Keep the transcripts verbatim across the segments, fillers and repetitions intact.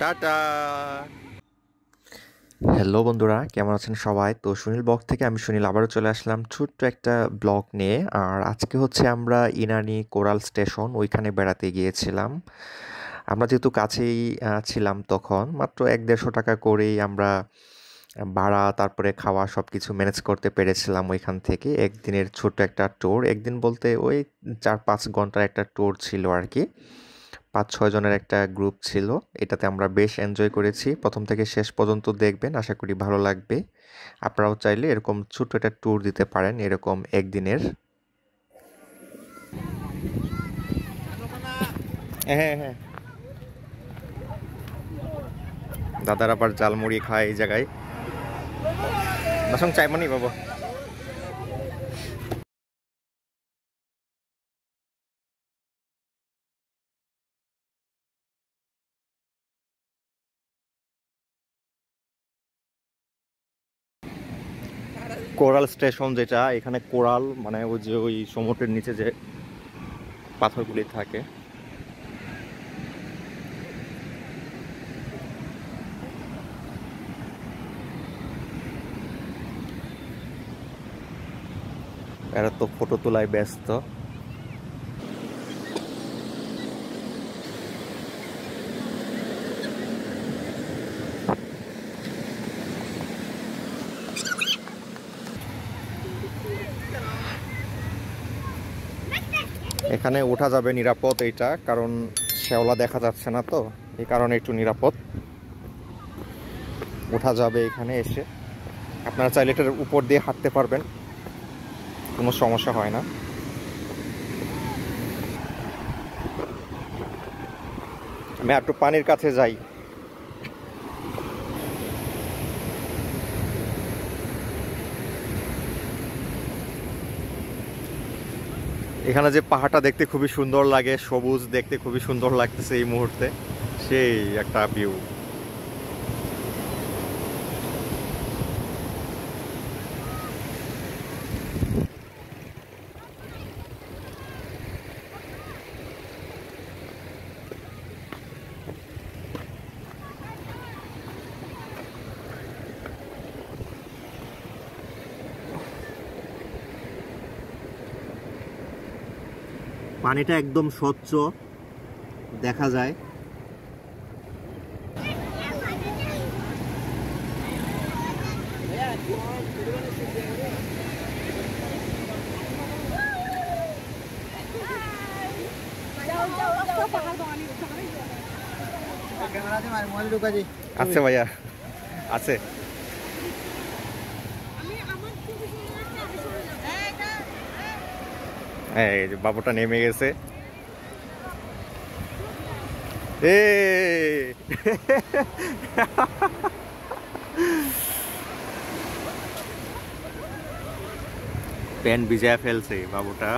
Tata hello बंधुरा केमन आছেন সবাই। तो सुनील ब्लग থেকে আমি सुनील আবারও চলে আসলাম ছোট্ট একটা ব্লগ নিয়ে। আর আজকে হচ্ছে আমরা ইনানি কোরাল স্টেশন ওইখানে বেড়াতে গিয়েছিলাম। আমরা যেহেতু কাছেই ছিলাম তখন মাত্র এক দেড়শো টাকা করেই আমরা ভাড়া তারপরে খাওয়া সব কিছু ম্যানেজ করতে পেরেছিলাম ওইখান থেকে। একদিনের ছোট একটা ট্যুর, একদিন বলতে ওই চার পাঁচ ঘন্টার একটা ট্যুর ছিল আর কি। পাঁচ ছয় জনের একটা গ্রুপ ছিল, এটাতে আমরা বেশ এনজয় করেছি। প্রথম থেকে শেষ পর্যন্ত দেখবেন, আশা করি ভালো লাগবে। আপনারাও চাইলে এরকম ছোট একটা ট্যুর দিতে পারেন এরকম একদিনের। হ্যাঁ হ্যাঁ দাদার আবার জালমুড়ি খায় এই জায়গায়। বাসং চাইমনি বাবা কোরাল স্টেশন যেটা, এখানে কোরাল মানে ওই যে ওই সমুদ্রের নিচে যে পাথরগুলি থাকে। এরা তো ফটো তোলায় ব্যস্ত। এখানে ওঠা যাবে নিরাপদ এইটা, কারণ শ্যাওলা দেখা যাচ্ছে না, তো এই কারণে একটু নিরাপদ ওঠা যাবে এখানে এসে। আপনারা চাইলে এটার উপর দিয়ে হাঁটতে পারবেন, কোনো সমস্যা হয় না। আমি একটু পানির কাছে যাই। এখানে যে পাহাড়টা দেখতে খুবই সুন্দর লাগে, সবুজ দেখতে খুবই সুন্দর লাগতেছে এই মুহূর্তে, সেই একটা ভিউ। পানিটা একদম স্বচ্ছ দেখা যায়। আছে ভাইয়া আছে। হ্যাঁ এই যে বাবুটা নেমে গেছে। এ প্যান ভিজায় ফেলছে বাবুটা।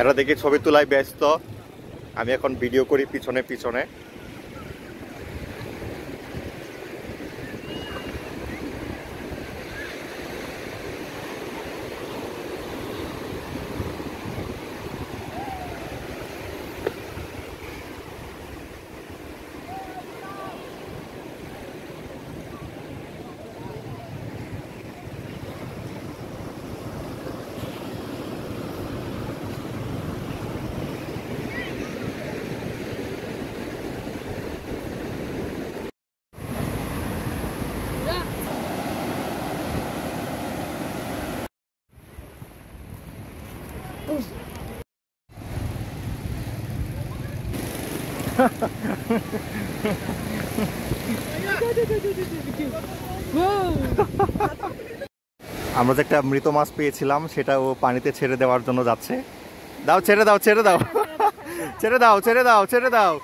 এরা দেখি ছবি তোলায় ব্যস্ত, আমি এখন ভিডিও করি পিছনে পিছনে। আমরা যে একটা মৃত মাছ পেয়েছিলাম সেটাও পানিতে ছেড়ে দেওয়ার জন্য যাচ্ছে। দাও ছেড়ে দাও ছেড়ে দাও ছেড়ে দাও ছেড়ে দাও ছেড়ে দাও।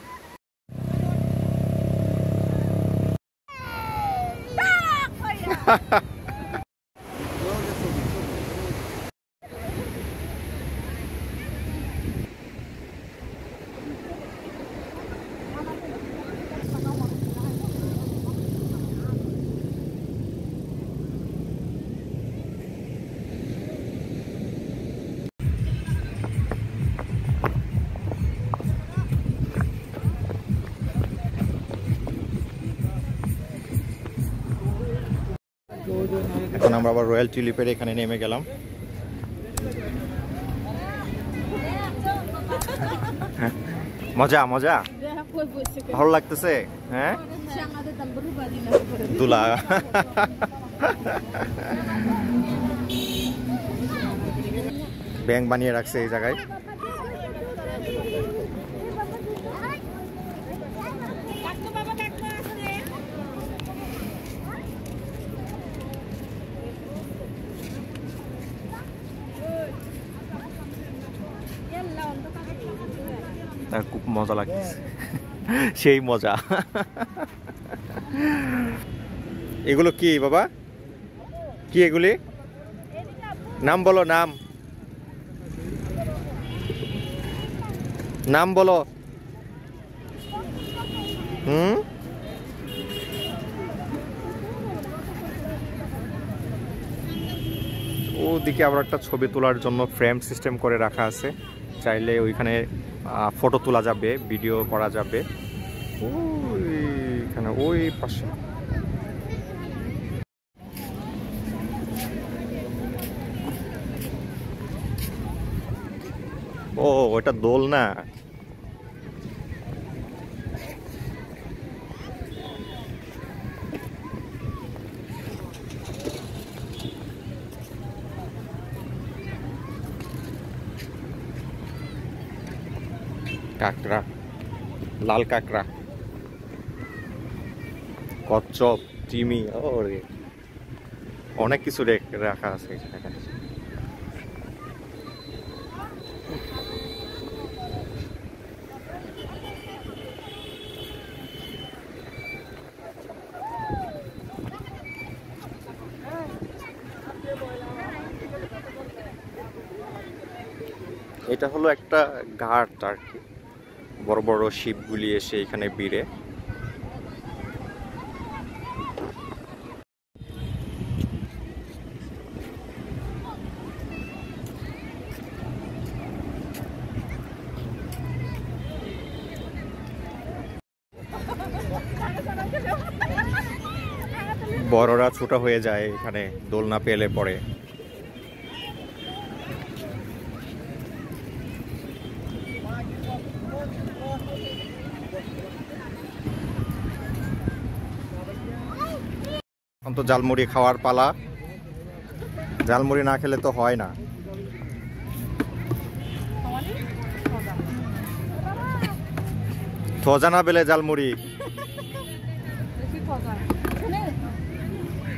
এখন আমরা আবার রয়্যাল টিউলিপের এখানে নেমে গেলাম। মজা মজা ভালো লাগতেছে। হ্যাঁ দুলা ব্যাংক বানিয়ে রাখছে এই জায়গায়। খুব মজা লাগতেছে, সেই মজা। এগুলো কি বাবা, কি এগুলি? নাম বলো, নাম নাম বলো। হুম ওদিকে আবার একটা ছবি তোলার জন্য ফ্রেম সিস্টেম করে রাখা আছে, চাইলে ওইখানে ফটো তোলা যাবে, ভিডিও করা যাবে। ওইখানে ওই পাশে ও ওটা দোল না, কাঁকড়া, লাল কাঁকড়া, কচ্ছপ, চিমি, ওরে অনেক কিছু রাখা আছে। এটা হলো একটা ঘাট আর কি, বড় বড় শিপগুলি এসে এখানে ভিড়ে। বড়রা ছোট হয়ে যায় এখানে দোলনা পেলে পরে। তো জালমুড়ি খাওয়ার পালা, জালমুড়ি না খেলে তো হয় না। থজা না বেলে জালমুড়ি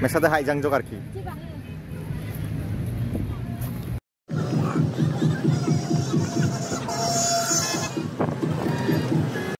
মেশাতে হাইজাং জোগাড় কি।